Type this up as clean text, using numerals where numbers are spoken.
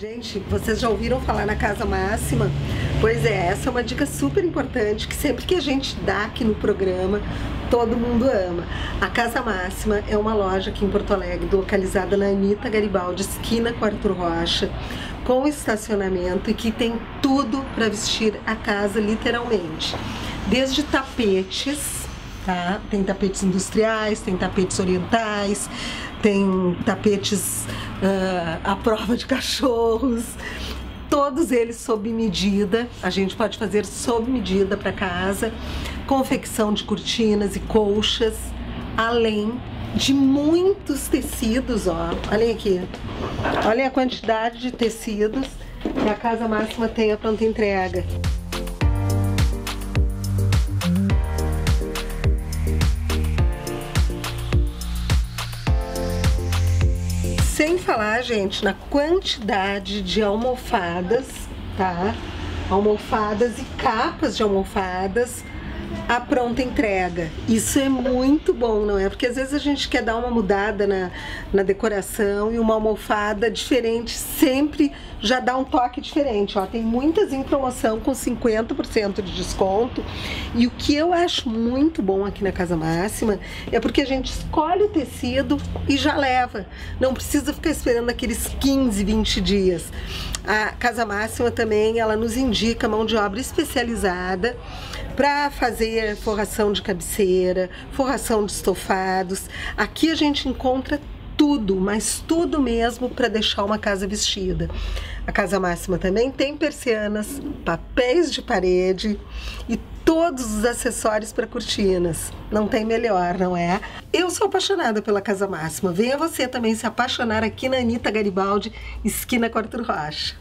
Gente, vocês já ouviram falar na Casamassima? Pois é, essa é uma dica super importante que sempre que a gente dá aqui no programa, todo mundo ama. A Casamassima é uma loja aqui em Porto Alegre, localizada na Anita Garibaldi, esquina Quarto Rocha, com estacionamento e que tem tudo para vestir a casa, literalmente. Desde tapetes, tá? Tem tapetes industriais, tem tapetes orientais, tem tapetes à prova de cachorros, todos eles sob medida. A gente pode fazer sob medida para casa, confecção de cortinas e colchas, além de muitos tecidos, ó. Olhem aqui, olhem a quantidade de tecidos que a Casamassima tem à pronta entrega. Sem falar, gente, na quantidade de almofadas, tá? Almofadas e capas de almofadas à pronta entrega. Isso é muito bom, não é? Porque às vezes a gente quer dar uma mudada na decoração, e uma almofada diferente sempre já dá um toque diferente, ó. Tem muitas em promoção com 50% de desconto. E o que eu acho muito bom aqui na Casamassima é porque a gente escolhe o tecido e já leva. Não precisa ficar esperando aqueles 15, 20 dias. A Casamassima também, ela nos indica mão de obra especializada para fazer forração de cabeceira, forração de estofados. Aqui a gente encontra tudo, mas tudo mesmo para deixar uma casa vestida. A Casamassima também tem persianas, papéis de parede e todos os acessórios para cortinas. Não tem melhor, não é? Eu sou apaixonada pela Casamassima. Venha você também se apaixonar aqui na Anita Garibaldi, esquina Quarto Rocha.